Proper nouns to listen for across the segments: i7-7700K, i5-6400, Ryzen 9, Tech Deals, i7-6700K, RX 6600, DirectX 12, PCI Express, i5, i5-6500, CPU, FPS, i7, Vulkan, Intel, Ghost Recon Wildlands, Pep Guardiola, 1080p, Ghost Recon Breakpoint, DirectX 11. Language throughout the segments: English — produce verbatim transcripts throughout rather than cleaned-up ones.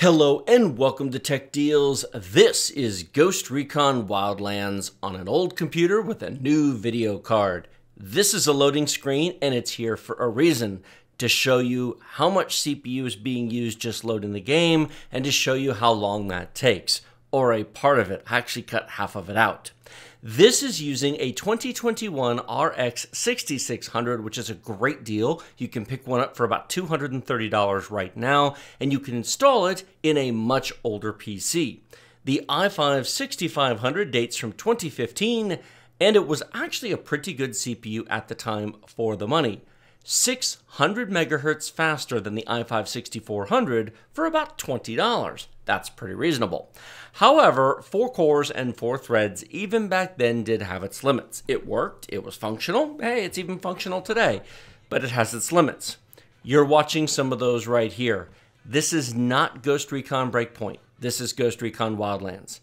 Hello and welcome to Tech Deals. This is Ghost Recon Wildlands on an old computer with a new video card. This is a loading screen and it's here for a reason. To show you how much C P U is being used just loading the game and to show you how long that takes. Or a part of it. I actually cut half of it out. This is using a twenty twenty-one R X sixty-six hundred, which is a great deal. You can pick one up for about two hundred thirty dollars right now, and you can install it in a much older P C. The i five sixty-five hundred dates from twenty fifteen, and it was actually a pretty good C P U at the time for the money. six hundred megahertz faster than the i five sixty-four hundred for about twenty dollars. That's pretty reasonable. However, four cores and four threads even back then did have its limits. It worked, it was functional. Hey, it's even functional today, but it has its limits. You're watching some of those right here. This is not Ghost Recon Breakpoint. This is Ghost Recon Wildlands.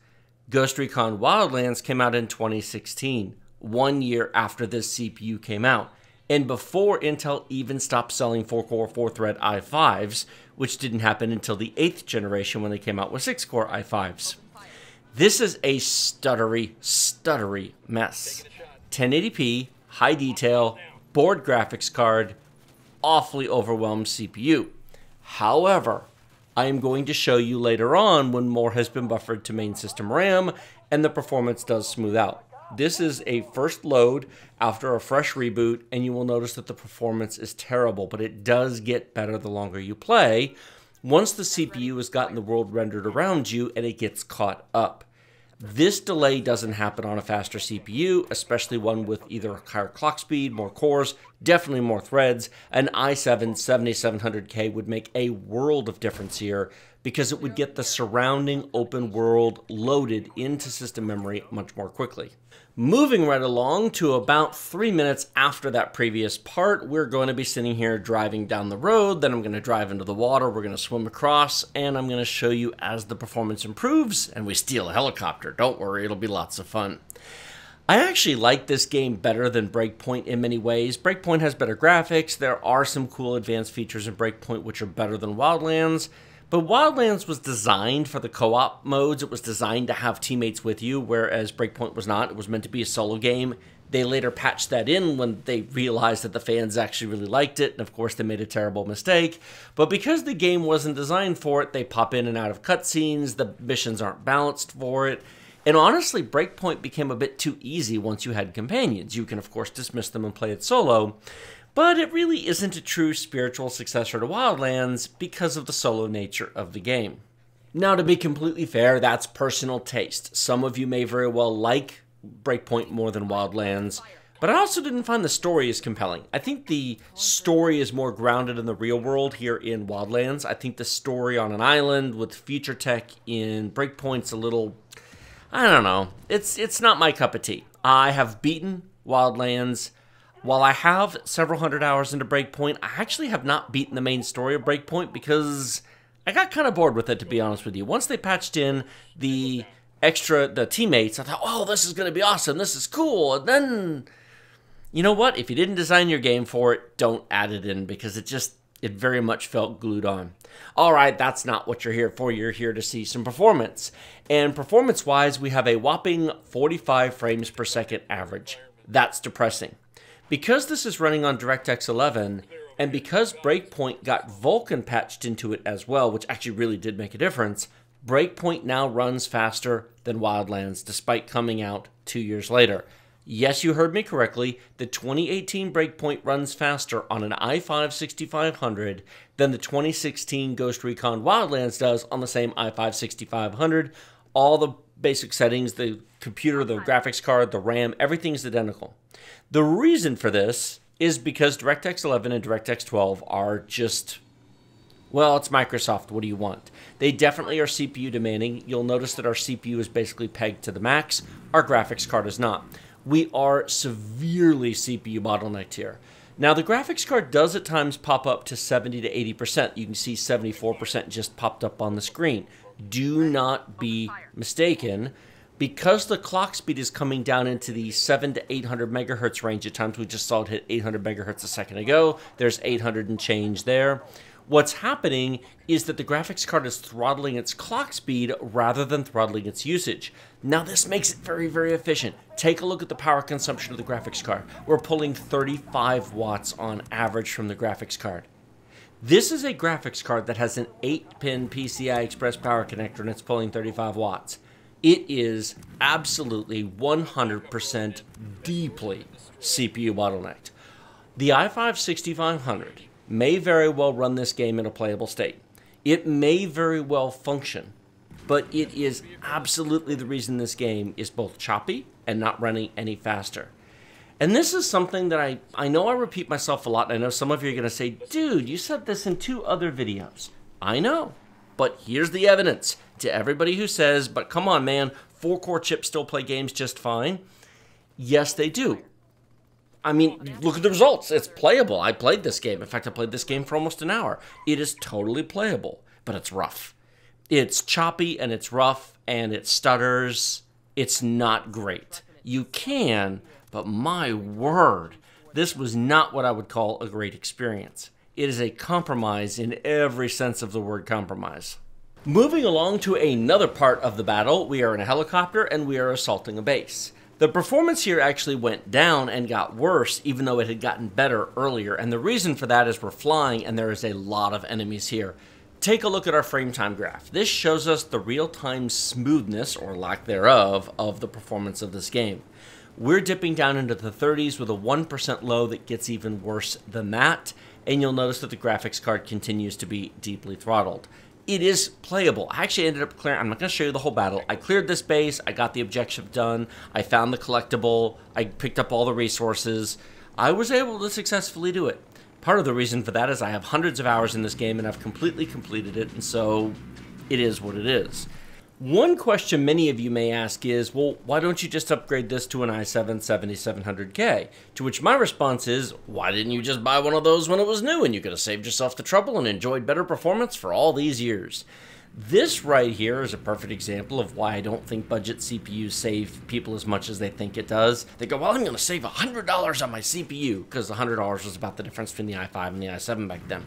Ghost Recon Wildlands came out in twenty sixteen, one year after this C P U came out, and before Intel even stopped selling four-core, four-thread i fives, which didn't happen until the eighth generation when they came out with six-core i fives. This is a stuttery, stuttery mess. ten eighty p, high detail, board graphics card, awfully overwhelmed C P U. However, I am going to show you later on when more has been buffered to main system RAM and the performance does smooth out. This is a first load after a fresh reboot, and you will notice that the performance is terrible, but it does get better the longer you play once the C P U has gotten the world rendered around you and it gets caught up. This delay doesn't happen on a faster C P U, especially one with either a higher clock speed, more cores, definitely more threads. An i seven seventy-seven hundred K would make a world of difference here because it would get the surrounding open world loaded into system memory much more quickly. Moving right along to about three minutes after that previous part, we're going to be sitting here driving down the road, then I'm going to drive into the water, we're going to swim across, and I'm going to show you as the performance improves and we steal a helicopter. Don't worry, it'll be lots of fun. I actually like this game better than Breakpoint in many ways. Breakpoint has better graphics, there are some cool advanced features in Breakpoint which are better than Wildlands. But Wildlands was designed for the co-op modes. It was designed to have teammates with you, whereas Breakpoint was not. It was meant to be a solo game. They later patched that in when they realized that the fans actually really liked it, and of course they made a terrible mistake. But because the game wasn't designed for it, they pop in and out of cutscenes, the missions aren't balanced for it, and honestly, Breakpoint became a bit too easy once you had companions. You can of course dismiss them and play it solo, but it really isn't a true spiritual successor to Wildlands because of the solo nature of the game. Now, to be completely fair, that's personal taste. Some of you may very well like Breakpoint more than Wildlands, but I also didn't find the story as compelling. I think the story is more grounded in the real world here in Wildlands. I think the story on an island with future tech in Breakpoint's a little, I don't know, it's, it's not my cup of tea. I have beaten Wildlands. While I have several hundred hours into Breakpoint, I actually have not beaten the main story of Breakpoint because I got kind of bored with it, to be honest with you. Once they patched in the extra, the teammates, I thought, oh, this is going to be awesome. This is cool. And then, you know what? If you didn't design your game for it, don't add it in because it just, it very much felt glued on. All right, that's not what you're here for. You're here to see some performance. And performance-wise, we have a whopping forty-five frames per second average. That's depressing. Because this is running on DirectX eleven, and because Breakpoint got Vulkan patched into it as well, which actually really did make a difference, Breakpoint now runs faster than Wildlands, despite coming out two years later. Yes, you heard me correctly, the twenty eighteen Breakpoint runs faster on an i five sixty-five hundred than the twenty sixteen Ghost Recon Wildlands does on the same i five sixty-five hundred. All the basic settings, the computer, the graphics card, the RAM, everything's identical. The reason for this is because DirectX eleven and DirectX twelve are just, well, it's Microsoft, what do you want? They definitely are C P U demanding. You'll notice that our C P U is basically pegged to the max. Our graphics card is not. We are severely C P U bottlenecked here. Now, the graphics card does at times pop up to seventy to eighty percent. You can see seventy-four percent just popped up on the screen. Do not be mistaken. Because the clock speed is coming down into the seven to eight hundred megahertz range at times, we just saw it hit eight hundred megahertz a second ago. There's eight hundred and change there. what's happening is that the graphics card is throttling its clock speed rather than throttling its usage. Now this makes it very, very efficient. Take a look at the power consumption of the graphics card. We're pulling thirty-five watts on average from the graphics card. This is a graphics card that has an eight pin P C I Express power connector and it's pulling thirty-five watts. It is absolutely one hundred percent deeply C P U bottlenecked. The i five sixty-five hundred may very well run this game in a playable state. It may very well function, but it is absolutely the reason this game is both choppy and not running any faster. And this is something that I, I know I repeat myself a lot, and I know some of you are going to say, dude, you said this in two other videos. I know, but here's the evidence to everybody who says, but come on, man, four-core chips still play games just fine. Yes, they do. I mean, look at the results. It's playable. I played this game. In fact, I played this game for almost an hour. It is totally playable, but it's rough. It's choppy, and it's rough, and it stutters. It's not great. You can, but my word, this was not what I would call a great experience. It is a compromise in every sense of the word compromise. Moving along to another part of the battle, we are in a helicopter, and we are assaulting a base. The performance here actually went down and got worse, even though it had gotten better earlier, and the reason for that is we're flying and there is a lot of enemies here. Take a look at our frame time graph. This shows us the real-time smoothness, or lack thereof, of the performance of this game. We're dipping down into the thirties with a one percent low that gets even worse than that, and you'll notice that the graphics card continues to be deeply throttled. It is playable. I actually ended up clearing, I'm not going to show you the whole battle. I cleared this base, I got the objective done, I found the collectible, I picked up all the resources. I was able to successfully do it. Part of the reason for that is I have hundreds of hours in this game and I've completely completed it, and so it is what it is. One question many of you may ask is, well, why don't you just upgrade this to an i seven seventy-seven hundred K? To which my response is, why didn't you just buy one of those when it was new and you could have saved yourself the trouble and enjoyed better performance for all these years? This right here is a perfect example of why I don't think budget C P Us save people as much as they think it does. They go, well, I'm going to save one hundred dollars on my C P U, because one hundred dollars was about the difference between the i five and the i seven back then.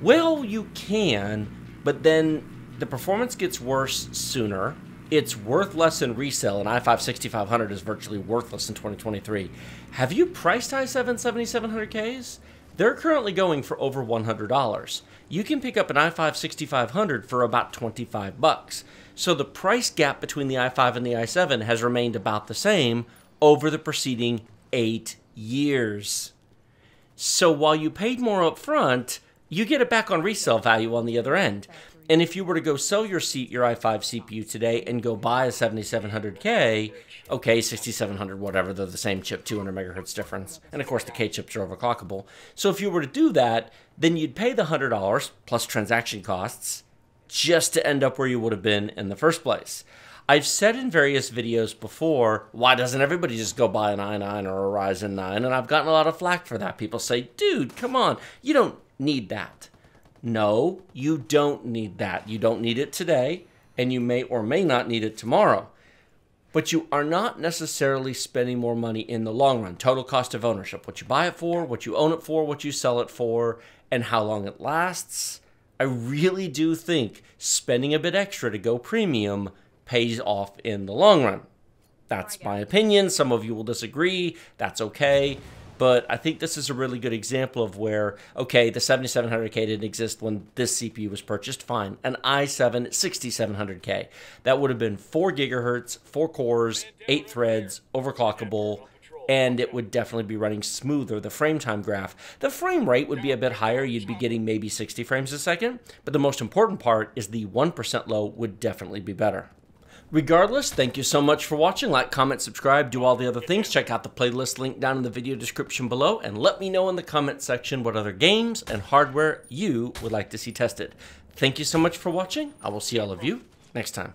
Well, you can, but then the performance gets worse sooner, it's worth less in resale, and i five sixty-five hundred is virtually worthless in twenty twenty-three. Have you priced i seven seventy-seven hundred Ks? They're currently going for over one hundred dollars. You can pick up an i five sixty-five hundred for about twenty-five bucks. So the price gap between the i five and the i seven has remained about the same over the preceding eight years. So while you paid more up front, you get it back on resale value on the other end. And if you were to go sell your seat, your i five C P U today and go buy a seventy-seven hundred K, okay, sixty-seven hundred, whatever, they're the same chip, two hundred megahertz difference. And of course the K chips are overclockable. So if you were to do that, then you'd pay the one hundred dollars plus transaction costs just to end up where you would have been in the first place. I've said in various videos before, why doesn't everybody just go buy an i nine or a Ryzen nine? And I've gotten a lot of flack for that. People say, dude, come on, you don't need that. No, you don't need that. You don't need it today, and you may or may not need it tomorrow. But you are not necessarily spending more money in the long run. Total cost of ownership, what you buy it for, what you own it for, what you sell it for, and how long it lasts. I really do think spending a bit extra to go premium pays off in the long run. That's my opinion. Some of you will disagree. That's okay. But I think this is a really good example of where, okay, the seventy-seven hundred K didn't exist when this C P U was purchased, fine. An i seven sixty-seven hundred K. That would have been four gigahertz, four cores, eight threads, overclockable, and it would definitely be running smoother. The frame time graph, the frame rate would be a bit higher. You'd be getting maybe sixty frames a second. But the most important part is the one percent low would definitely be better. Regardless, thank you so much for watching. Like, comment, subscribe, do all the other things. Check out the playlist link down in the video description below, and let me know in the comment section what other games and hardware you would like to see tested. Thank you so much for watching. I will see all of you next time.